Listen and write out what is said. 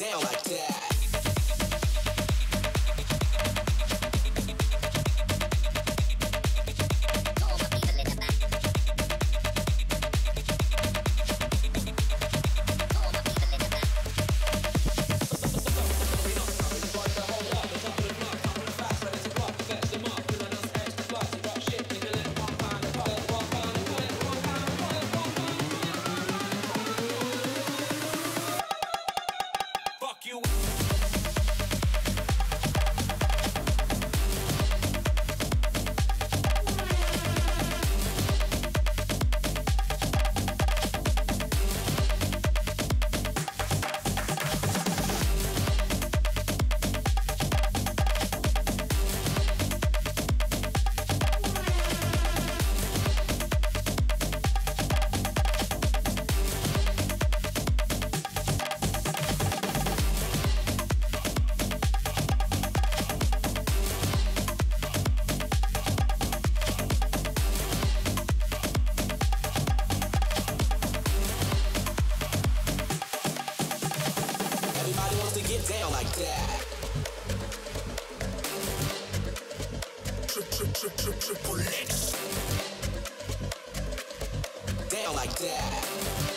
it down like that. Triple X. Down like that.